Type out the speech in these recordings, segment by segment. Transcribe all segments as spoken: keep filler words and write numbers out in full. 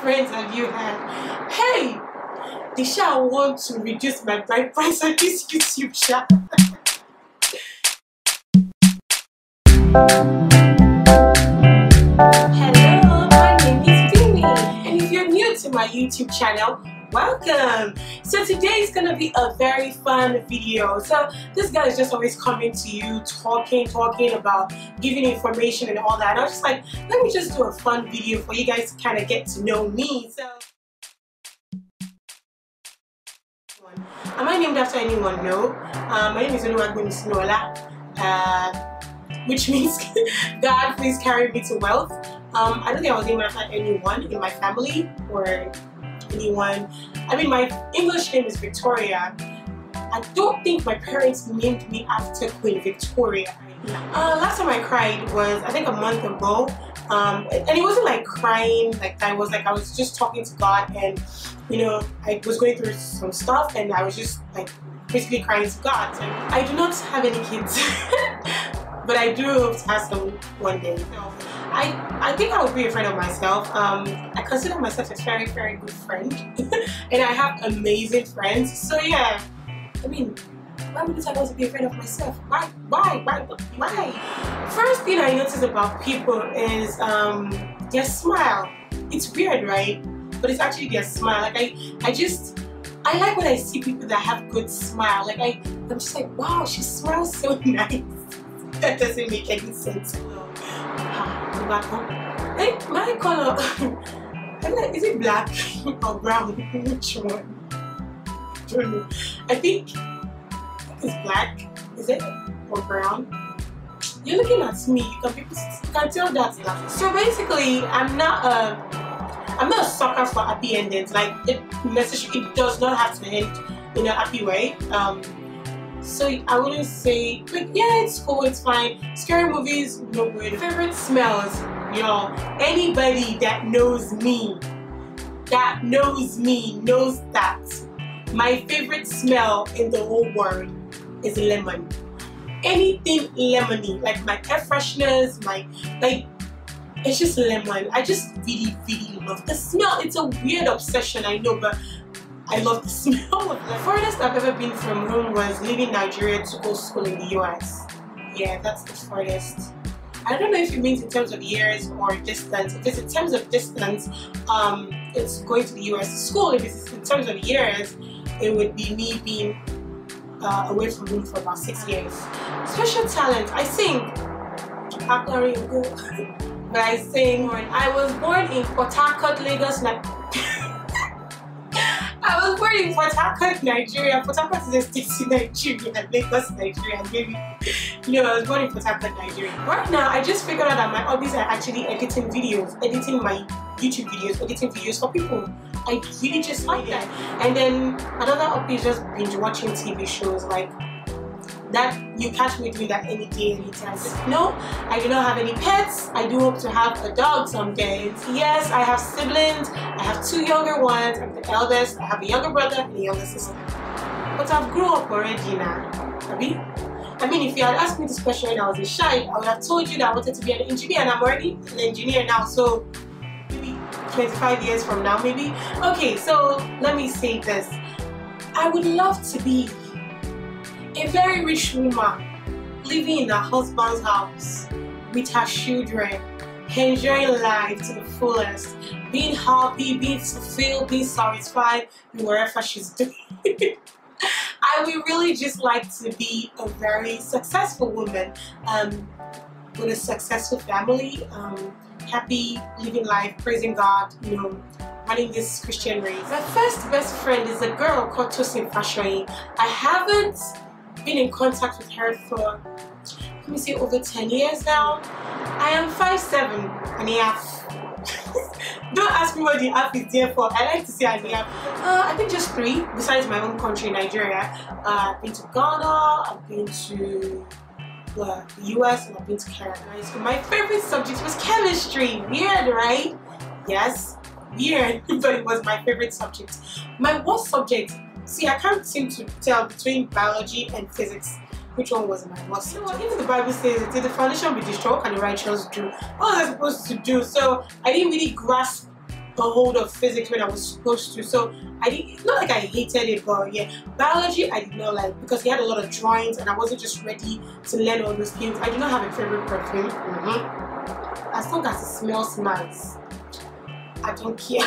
friends have you had? Hey, they shall want to reduce my bride price on this YouTube channel. My YouTube channel, welcome. So today is gonna be a very fun video. So this guy is just always coming to you talking talking about giving information and all that, and I was just like, let me just do a fun video for you guys to kind of get to know me. So am I named after anyone? No. Uh, my name is Oluwagbemisinola, uh, which means God please carry me to wealth. Um, I don't think I was named after anyone in my family or anyone. I mean, my English name is Victoria. I don't think my parents named me after Queen Victoria. Uh, last time I cried was, I think, a month ago. Um, and it wasn't like crying, like I was like, I was just talking to God, and, you know, I was going through some stuff, and I was just like basically crying to God. So I do not have any kids, but I do hope to have some one day. So, I, I think I would be a friend of myself. Um, I consider myself a very, very good friend. And I have amazing friends. So yeah, I mean, why would I want to be a friend of myself? Why? Why? Why? Why? First thing I notice about people is um, their smile. It's weird, right? But it's actually their smile. Like I, I just, I like when I see people that have good smile. Like I, I'm just like, wow, she smiles so nice. That doesn't make any sense. Hey, my color, is it black or brown? Which one? I don't know. I think it's black. Is it or brown? You're looking at me. You can people can tell that. So basically, I'm not a I'm not a sucker for happy endings. Like it necessarily it does not have to end in a happy way. Um, So I wouldn't say, like, yeah, it's cool, it's fine. Scary movies, no good. Favorite smells, y'all. Anybody that knows me, that knows me, knows that my favorite smell in the whole world is lemon. Anything lemony, like my air fresheners, my, like, it's just lemon. I just really, really love the smell. It's a weird obsession, I know, but I love the smell of them. The farthest I've ever been from home was leaving Nigeria to go to school in the U S. Yeah, that's the farthest. I don't know if it means in terms of years or distance. If it's in terms of distance, um, it's going to the U S to school. If it's in terms of years, it would be me being uh, away from home for about six years. Special talent, I sing. But I sing. I was born in Port Harcourt, Lagos, I was born in Port Harcourt, Nigeria. Port Harcourt is a state in Nigeria, Lagos, Nigeria, maybe. You know, I was born in Port Harcourt, Nigeria. Right now, I just figured out that my hobbies are actually editing videos, editing my YouTube videos, editing videos for people. I really just like that. And then another hobby is just binge watching T V shows, like that. You catch me doing that any day, any time. No, I do not have any pets. I do hope to have a dog someday. Yes, I have siblings. I have two younger ones. I'm the eldest. I have a younger brother and a younger sister. But I've grown up already now. Abi? I mean, if you had asked me this question when I was a child, I would have told you that I wanted to be an engineer, and I'm already an engineer now, so maybe twenty-five years from now, maybe. Okay, so let me say this. I would love to be a very rich woman living in her husband's house with her children, enjoying life to the fullest, being happy, being fulfilled, being satisfied in wherever she's doing. I would really just like to be a very successful woman, um, with a successful family, um, happy, living life, praising God, you know, running this Christian race. My first best friend is a girl called Tosin Fashoyin. I haven't been in contact with her for, let me say, over ten years now. I am five seven and a half. Don't ask me what the half is there for. I like to say and a half. Uh, I think just three, besides my own country, Nigeria. Uh, I've been to Ghana, I've been to uh, the U S, and I've been to Canada. So my favorite subject was chemistry. Weird, right? Yes, weird, but it was my favorite subject. My worst subject, see, I can't seem to tell between biology and physics which one was my worst. You know what, even the Bible says it, the foundation be destroyed, what can the righteous do? What was I supposed to do? So I didn't really grasp a hold of physics when I was supposed to, so I didn't, it's not like I hated it, but yeah, biology I did not like because he had a lot of drawings and I wasn't just ready to learn all those things. I do not have a favorite perfume, mm-hmm. as long as it smells nice. I don't care.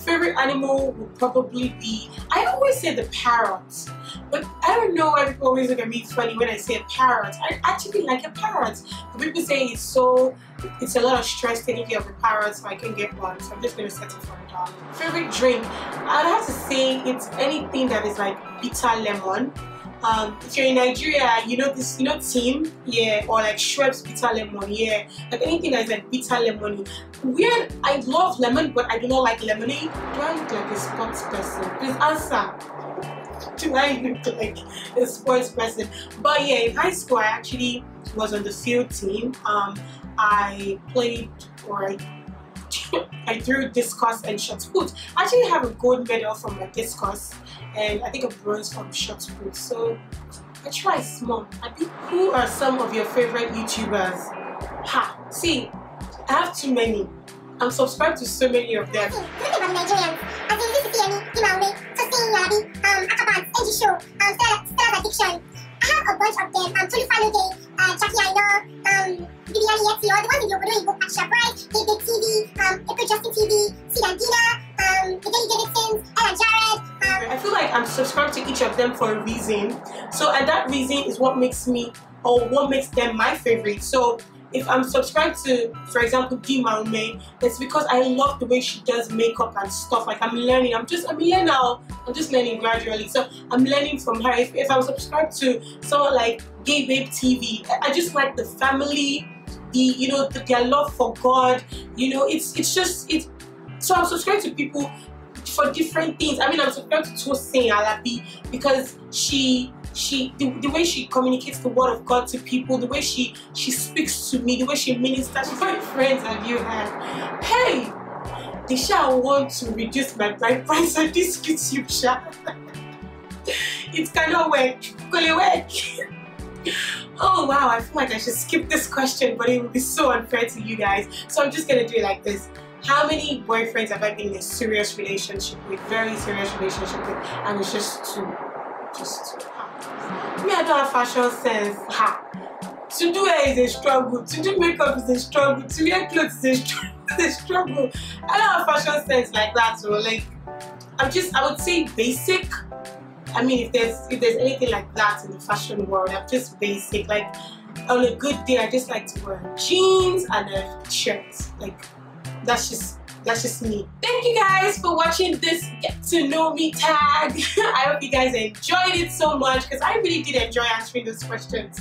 Favorite animal would probably be, I always say the parrot, but I don't know why people always look at me funny when I say a parrot. I actually like a parrot, but people say it's so, it's a lot of stress taking care of a parrot, so I can't get one, so I'm just going to settle for a dog. Favorite drink, I'd have to say it's anything that is like bitter lemon. Um, if you're in Nigeria, you know this, you know team, yeah, or like Schweppes bitter lemon, yeah, like anything that's like bitter lemony. Weird, I love lemon, but I do not like lemonade. Do I look like a sports person? Please answer. Do I look like a sports person? But yeah, in high school, I actually was on the field team. Um, I played or I I threw discus and shot put. I actually have a gold medal from my discus and I think a bronze from shot put. So I try small. I think, who are some of your favorite YouTubers? Ha! See, I have too many. I'm subscribed to so many of them. Speaking of Nigerians, I think this is Yami, G Maumei, Tosin Alabi, um, Akapans, and Gisho, um, Stella, Stella, Fiction. I have a bunch of them. Um, Tolufano Day, uh, Jackie I know, um, Yeti, or the ones in your doing book at Shoprite, Gay Babe T V, um, Equity T V C, Dandida, um, the Daily Davidsons, Ella Jared. Um, I feel like I'm subscribed to each of them for a reason. So, and that reason is what makes me, or what makes them my favorite. So, if I'm subscribed to, for example, G Maumei, it's because I love the way she does makeup and stuff. Like I'm learning, I'm just, I'm learning now, I'm just learning gradually. So I'm learning from her. If, if I'm subscribed to someone like Gay Babe T V, I just like the family, the, you know, the, their love for God, you know, it's it's just, it's, so I'm subscribed to people for different things. I mean, I'm subscribed to Tosin Alabi because she, she the, the way she communicates the word of God to people, the way she she speaks to me, the way she ministers. How many friends have you had? Hey, they shall want to reduce my bride price on this YouTube channel. It cannot work. Could it work? Oh wow, I feel like I should skip this question, but it would be so unfair to you guys. So I'm just gonna do it like this. How many boyfriends have I been in a serious relationship with, very serious relationship with, and it's just two, just two. Me, I don't have fashion sense, ha. To do hair is a struggle, to do makeup is a struggle, to wear clothes is a, is a struggle. I don't have fashion sense like that, so like, I'm just, I would say basic. I mean, if there's if there's anything like that in the fashion world, I'm just basic. Like on a good day, I just like to wear jeans and a shirt. Like that's just that's just me. Thank you guys for watching this Get to Know Me tag. I hope you guys enjoyed it so much because I really did enjoy answering those questions.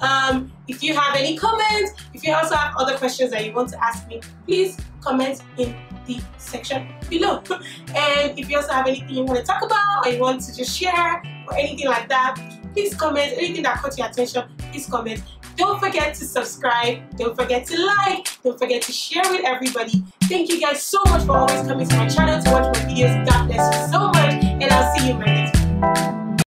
Um, if you have any comments, if you also have other questions that you want to ask me, please comment in the section below. And if you also have anything you want to talk about or you want to just share or anything like that, please comment. Anything that caught your attention, please comment. Don't forget to subscribe. Don't forget to like. Don't forget to share with everybody. Thank you guys so much for always coming to my channel to watch my videos. God bless you so much and I'll see you in my next video.